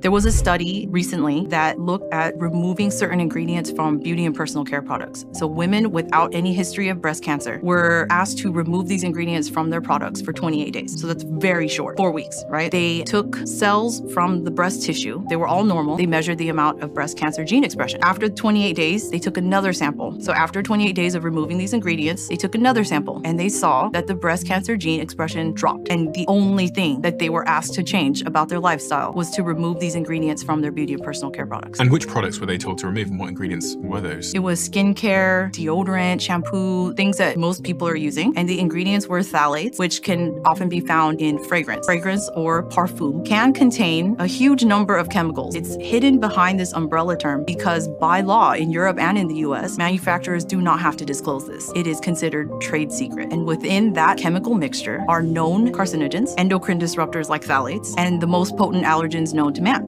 There was a study recently that looked at removing certain ingredients from beauty and personal care products. So women without any history of breast cancer were asked to remove these ingredients from their products for 28 days. So that's very short, 4 weeks, right? They took cells from the breast tissue. They were all normal. They measured the amount of breast cancer gene expression. After 28 days, they took another sample. So after 28 days of removing these ingredients, they took another sample and they saw that the breast cancer gene expression dropped. And the only thing that they were asked to change about their lifestyle was to remove these ingredients from their beauty and personal care products. And which products were they told to remove, and what ingredients were those? It was skincare, deodorant, shampoo, things that most people are using. And the ingredients were phthalates, which can often be found in fragrance. Fragrance or parfum can contain a huge number of chemicals. It's hidden behind this umbrella term because by law in Europe and in the US, manufacturers do not have to disclose this. It is considered trade secret. And within that chemical mixture are known carcinogens, endocrine disruptors like phthalates, and the most potent allergens known to man.